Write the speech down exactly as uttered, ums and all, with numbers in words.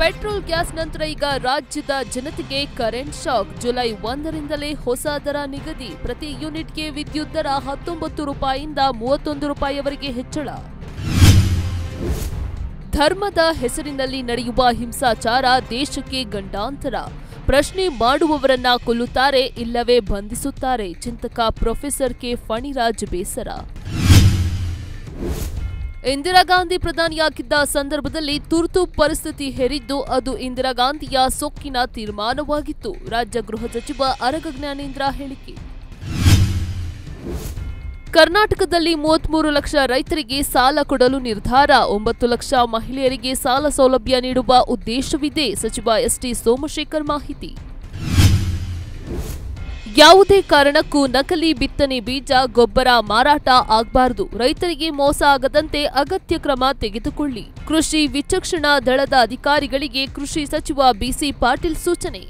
Petrol gas ನಂತರ ಈಗ ರಾಜ್ಯದ ಜನತೆಗೆ ಕರೆಂಟ್ ಶಾಕ್. ಜುಲೈ ಒಂದರಿಂದಲೇ ಹೊಸ ದರ ನಿಗದಿ. ಪ್ರತಿ ಯೂನಿಟ್ಗೆ ವಿದ್ಯುತ್ ದರ ಹತ್ತೊಂಬತ್ತು ರೂಪಾಯಿಯಿಂದ ಮೂವತ್ತೊಂದು ರೂಪಾಯಿವರೆಗೆ ಹೆಚ್ಚಳ. ಧರ್ಮದ ಹೆಸರಿನಲ್ಲಿ ನಡೆಯುವ ಹಿಂಸಾಚಾರ ದೇಶಕ್ಕೆ ಗಂಡಾಂತರ. ಪ್ರಶ್ನೆ ಮಾಡುವವರನ್ನ ಕೊಲ್ಲುತ್ತಾರೆ, ಇಲ್ಲವೇ ಬಂಧಿಸುತ್ತಾರೆ. ಚಿಂತಕ ಪ್ರೊಫೆಸರ್ ಕೆ ಫಣಿರಾಜ್ ಬೇಸರ. ಇಂದಿರಾ ಗಾಂಧಿ ಪ್ರಧಾನಿಯಾಗಿದ್ದ ಸಂದರ್ಭದಲ್ಲಿ ತುರ್ತು ಪರಿಸ್ಥಿತಿ ಹೇರಿದ್ದು ಅದು ಇಂದಿರಾ ಗಾಂಧಿಯ ಸೊಕ್ಕಿನ ತೀರ್ಮಾನವಾಗಿತ್ತು. ರಾಜ್ಯ ಗೃಹ ಸಚಿವ ಅರಗ ಜ್ಞಾನೇಂದ್ರ ಹೇಳಿಕೆ. ಕರ್ನಾಟಕದಲ್ಲಿ ಮೂವತ್ಮೂರು ಲಕ್ಷ ರೈತರಿಗೆ ಸಾಲ ಕೊಡಲು ನಿರ್ಧಾರ. ಒಂಬತ್ತು ಲಕ್ಷ ಮಹಿಳೆಯರಿಗೆ ಸಾಲ ಸೌಲಭ್ಯ ನೀಡುವ ಉದ್ದೇಶವಿದೆ. ಸಚಿವ ಎಸ್ಟಿ ಸೋಮಶೇಖರ್ ಮಾಹಿತಿ. ಯಾವುದೇ ಕಾರಣಕ್ಕೂ ನಕಲಿ ಬಿತ್ತನೆ ಬೀಜ, ಗೊಬ್ಬರ ಮಾರಾಟ ಆಗಬಾರದು. ರೈತರಿಗೆ ಮೋಸ ಆಗದಂತೆ ಅಗತ್ಯ ಕ್ರಮ ತೆಗೆದುಕೊಳ್ಳಿ. ಕೃಷಿ ವಿಚಕ್ಷಣಾ ದಳದ ಅಧಿಕಾರಿಗಳಿಗೆ ಕೃಷಿ ಸಚಿವ ಬಿಸಿ ಪಾಟೀಲ್ ಸೂಚನೆ.